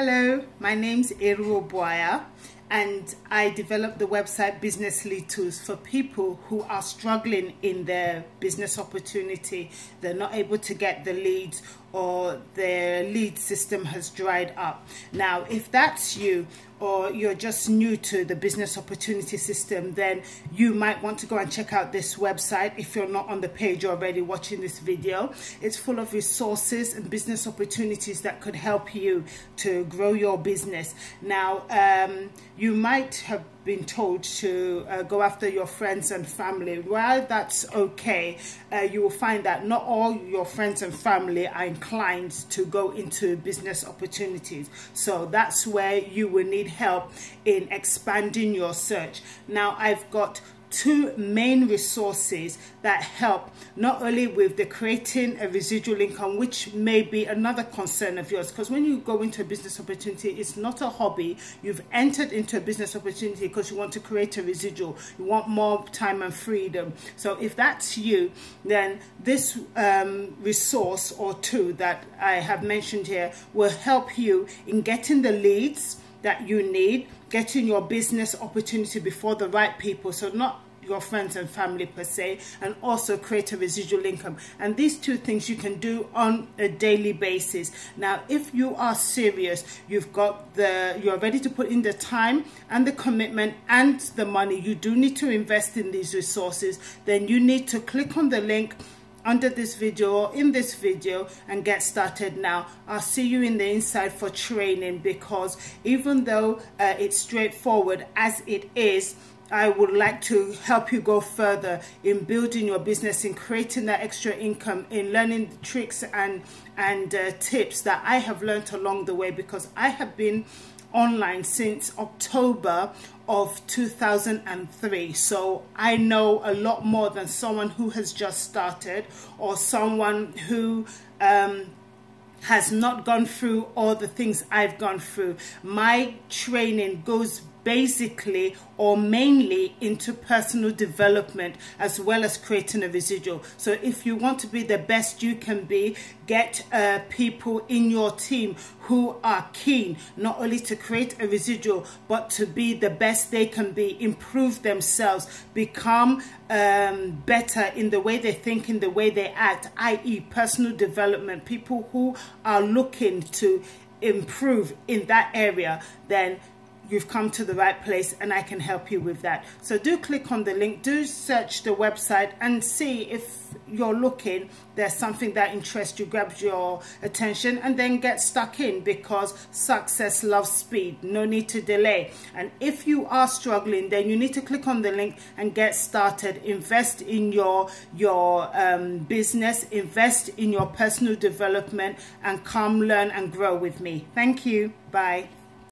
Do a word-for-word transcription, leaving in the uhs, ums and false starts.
Hello, my name's Eruvwu Obuaya, and I developed the website Business Lead Tools for people who are struggling in their business opportunity. They're not able to get the leads, or their lead system has dried up. Now, if that's you, or you're just new to the business opportunity system, then you might want to go and check out this website if you're not on the page already watching this video. It's full of resources and business opportunities that could help you to grow your business. Now, um, you might have been told to uh, go after your friends and family. While that's okay, uh, you will find that not all your friends and family are inclined to go into business opportunities. So that's where you will need help in expanding your search. Now, I've got two main resources that help not only with the creating a residual income, which may be another concern of yours, because when you go into a business opportunity, it's not a hobby. You've entered into a business opportunity because you want to create a residual, you want more time and freedom. So if that's you, then this um, resource or two that I have mentioned here will help you in getting the leads that you need, getting your business opportunity before the right people, so not your friends and family per se, and also create a residual income. And these two things you can do on a daily basis. Now, if you are serious, you've got the you're ready to put in the time and the commitment and the money, you do need to invest in these resources, then you need to click on the link under this video or in this video and get started now. I'll see you in the inside for training, because even though uh, it's straightforward as it is, I would like to help you go further in building your business, in creating that extra income, in learning the tricks and and uh, tips that I have learned along the way, because I have been online since October of two thousand three, so I know a lot more than someone who has just started, or someone who um, has not gone through all the things I've gone through. My training goes basically or mainly into personal development, as well as creating a residual. So if you want to be the best you can be, get uh, people in your team who are keen not only to create a residual, but to be the best they can be, improve themselves, become um, better in the way they think, in the way they act, i e personal development. People who are looking to improve in that area, then you've come to the right place, and I can help you with that. So do click on the link, do search the website and see if you're looking, there's something that interests you, grabs your attention, and then get stuck in, because success loves speed, no need to delay. And if you are struggling, then you need to click on the link and get started. Invest in your, your um, business, invest in your personal development, and come learn and grow with me. Thank you, bye.